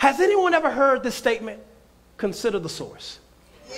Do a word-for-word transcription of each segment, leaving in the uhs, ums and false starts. Has anyone ever heard this statement? Consider the source. Yeah.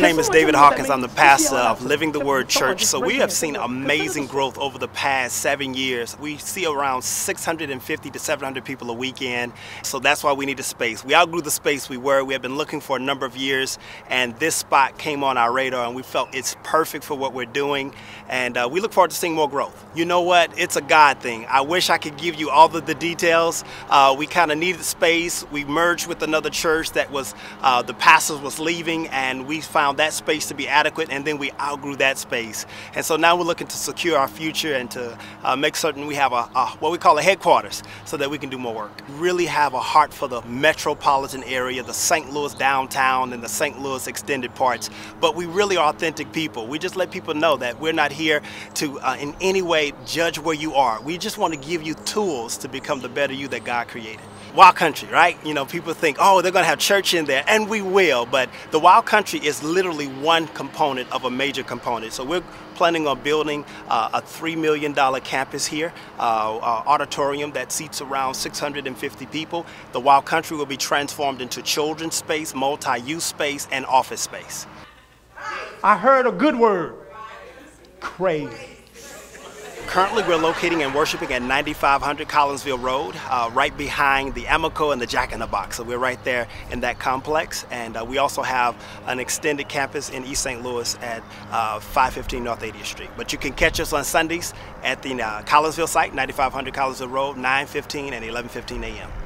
My name is David Hawkins. I'm the pastor of Living the Word Church. So we have seen amazing growth over the past seven years. We see around six hundred fifty to seven hundred people a weekend. So that's why we need a space. We outgrew the space we were. We have been looking for a number of years, and this spot came on our radar, and we felt it's perfect for what we're doing. And uh, we look forward to seeing more growth. You know what? It's a God thing. I wish I could give you all of the details. Uh, we kind of needed space. We merged with another church that was, uh, the pastors was leaving, and we found that space to be adequate, and then we outgrew that space. And so now we're looking to secure our future and to uh, make certain we have a, a what we call a headquarters so that we can do more work. Really have a heart for the metropolitan area, the Saint Louis downtown and the Saint Louis extended parts, but we really are authentic people. We just let people know that we're not here to uh, in any way judge where you are. We just want to give you tools to become the better you that God created. Wild Country, right? You know, people think, oh, they're going to have church in there, and we will, but the Wild Country is literally one component of a major component. So we're planning on building uh, a three million dollar campus here, uh, uh, auditorium that seats around six hundred fifty people. The Wild Country will be transformed into children's space, multi-use space, and office space. I heard a good word. Crazy. Currently, we're locating and worshiping at ninety-five hundred Collinsville Road, uh, right behind the Amoco and the Jack in the Box. So we're right there in that complex. And uh, we also have an extended campus in East Saint Louis at uh, five fifteen North eightieth Street. But you can catch us on Sundays at the uh, Collinsville site, ninety-five hundred Collinsville Road, nine fifteen and eleven fifteen a m